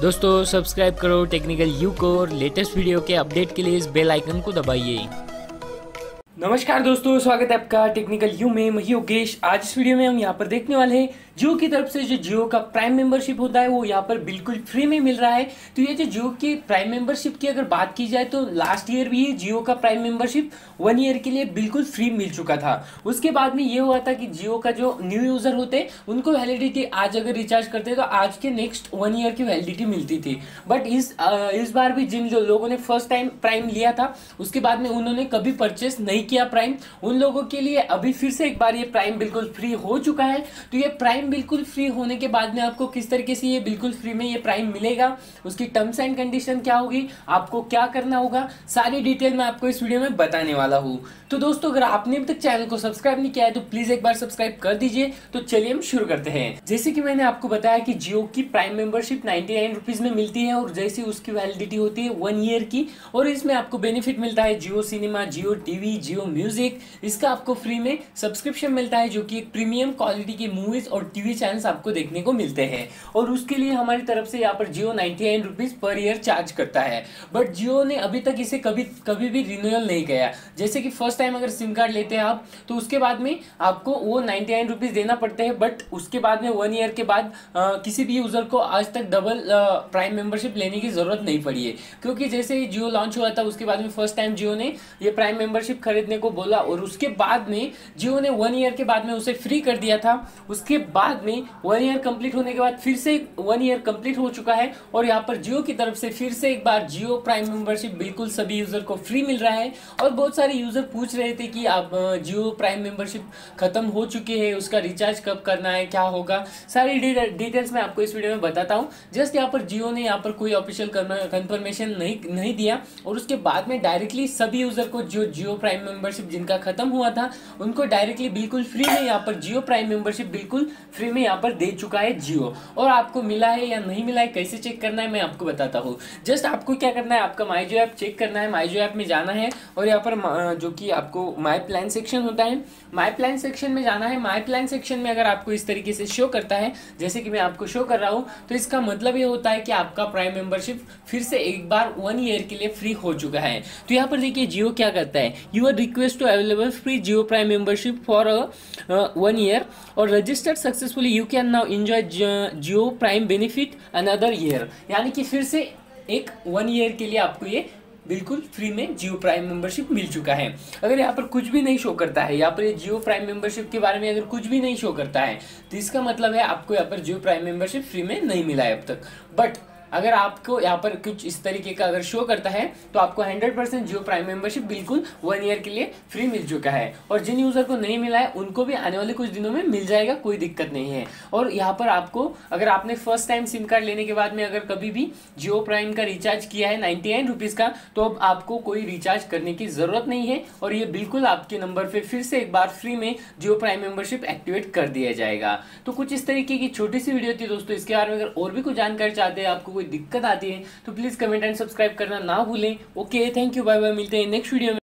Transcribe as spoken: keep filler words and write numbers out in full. दोस्तों सब्सक्राइब करो technical you को और लेटेस्ट वीडियो के अपडेट के लिए इस बेल आइकन को दबाइए। नमस्कार दोस्तों, स्वागत है आपका टेक्निकल यू में। मैं योगेश। आज इस वीडियो में हम यहाँ पर देखने वाले हैं जियो की तरफ से जो जियो का प्राइम मेंबरशिप होता है वो यहाँ पर बिल्कुल फ्री में मिल रहा है। तो ये जो जियो की प्राइम मेंबरशिप की अगर बात की जाए तो लास्ट ईयर भी ये जियो का प्राइम मेंबरशिप वन ईयर के लिए बिल्कुल फ्री मिल चुका था। उसके बाद में ये हुआ था कि जियो का जो न्यू यूज़र होते उनको वैलिडिटी आज अगर रिचार्ज करते तो आज के नेक्स्ट वन ईयर की वैलिडिटी मिलती थी। बट इस आ, इस बार भी जिन जो लोगों ने फर्स्ट टाइम प्राइम लिया था उसके बाद में उन्होंने कभी परचेस नहीं किया प्राइम, उन लोगों के लिए अभी फिर से एक बार ये प्राइम बिल्कुल फ्री हो चुका है। तो ये प्राइम बिल्कुल फ्री होने के बाद में आपको किस तरीके से ये बिल्कुल फ्री में ये प्राइम मिलेगा, उसकी टर्म्स एंड कंडीशन क्या होगी, आपको क्या करना होगा, सारी डिटेल मैं आपको इस वीडियो में बताने वाला हूँ। तो दोस्तों अगर आपने अभी तक चैनल को सब्सक्राइब नहीं किया है तो प्लीज एक बार सब्सक्राइब कर दीजिए। तो चलिए हम शुरू करते हैं। जैसे कि मैंने आपको बताया कि जियो की prime membership ninety nine rupees में मिलती है और जैसी उसकी वैलिडिटी होती है वन ईयर की, और इसमें आपको बेनिफिट मिलता है Jio cinema, Jio TV, Jio music, इसका आपको फ्री में सब्सक्रिप्शन मिलता है जो कि एक प्रीमियम क्वालिटी के मूवीज और टीवी चैनल्स आपको देखने को मिलते हैं। और उसके लिए हमारी तरफ से यहाँ पर Jio ninety nine rupees per year charge करता है। बट जियो ने अभी तक इसे कभी कभी भी रिन्यूअल नहीं किया। जैसे कि फर्स्ट टाइम अगर सिम कार्ड लेते हैं आप तो उसके बाद में आपको वो नाइन्टी नाइन रुपीज देना पड़ता है। बट उसके बाद में वन ईयर के बाद आ, किसी भी यूजर को आज तक डबल प्राइम मेंबरशिप लेने की जरूरत नहीं पड़ी है, क्योंकि जैसे जियो लॉन्च हुआ था उसके बाद में फर्स्ट टाइम जियो ने ये प्राइम मेंबरशिप खरीदने को बोला और उसके बाद में जियो ने वन ईयर के बाद में उसे फ्री कर दिया था। उसके बाद में वन ईयर कंप्लीट होने के बाद फिर से वन ईयर कंप्लीट हो चुका है और यहाँ पर जियो की तरफ से फिर से एक बार जियो प्राइम मेंबरशिप बिल्कुल सभी यूजर को फ्री मिल रहा है। और बहुत सारे यूजर पूछ रहे थे कि आप जियो प्राइम मेंबरशिप खत्म हो चुकी है, उसका रिचार्ज कब करना है, क्या होगा, सारी डिटेल्स मैं आपको इस वीडियो में बताता हूँ। जस्ट यहाँ पर जियो ने यहाँ पर कोई ऑफिशियल कंफर्मेशन नहीं नहीं दिया और उसके बाद में डायरेक्टली सभी यूजर को जो जियो प्राइम मेंबरशिप जिनका खत्म हुआ था उनको डायरेक्टली बिल्कुल फ्री में यहाँ पर जियो प्राइम मेंबरशिप बिल्कुल फ्री में यहाँ पर दे चुका है जियो। और आपको मिला है या नहीं मिला है कैसे चेक करना है मैं आपको बताता हूँ। जस्ट आपको क्या करना है, आपका माई जियो ऐप चेक करना है, माई जियो ऐप में जाना है और यहाँ पर जो कि आपको माई प्लान सेक्शन होता है, माई प्लान सेक्शन में जाना है। माई प्लान सेक्शन में अगर आपको इस तरीके से शो करता है जैसे कि मैं आपको शो कर रहा हूँ तो इसका मतलब ये होता है कि आपका प्राइम मेंबरशिप फिर से एक बार वन ईयर के लिए फ्री हो चुका है। तो यहाँ पर देखिए जियो क्या करता है, your request to available free Jio prime membership for one year और registered successfully you can now enjoy Jio prime benefit another year. यानी कि फिर से एक वन ईयर के लिए आपको ये बिल्कुल फ्री में जियो प्राइम मेंबरशिप मिल चुका है। अगर यहाँ पर कुछ भी नहीं शो करता है, यहाँ पर ये जियो प्राइम मेंबरशिप के बारे में अगर कुछ भी नहीं शो करता है तो इसका मतलब है आपको यहाँ पर जियो प्राइम मेंबरशिप फ्री में नहीं मिला है अब तक। बट अगर आपको यहाँ पर कुछ इस तरीके का अगर शो करता है तो आपको hundred percent Jio prime membership बिल्कुल वन ईयर के लिए फ्री मिल चुका है। और जिन यूज़र को नहीं मिला है उनको भी आने वाले कुछ दिनों में मिल जाएगा, कोई दिक्कत नहीं है। और यहाँ पर आपको अगर आपने फर्स्ट टाइम सिम कार्ड लेने के बाद में अगर कभी भी जियो प्राइम का रिचार्ज किया है नाइन्टी नाइन रुपीज़ का तो अब आपको कोई रिचार्ज करने की ज़रूरत नहीं है और ये बिल्कुल आपके नंबर पर फिर से एक बार फ्री में जियो प्राइम मेंबरशिप एक्टिवेट कर दिया जाएगा। तो कुछ इस तरीके की छोटी सी वीडियो थी दोस्तों। इसके बारे में अगर और भी कुछ जानकारी चाहते हैं, आपको कोई दिक्कत आती है तो प्लीज कमेंट एंड सब्सक्राइब करना ना भूलें। Okay, thank you, bye bye, मिलते हैं नेक्स्ट वीडियो में।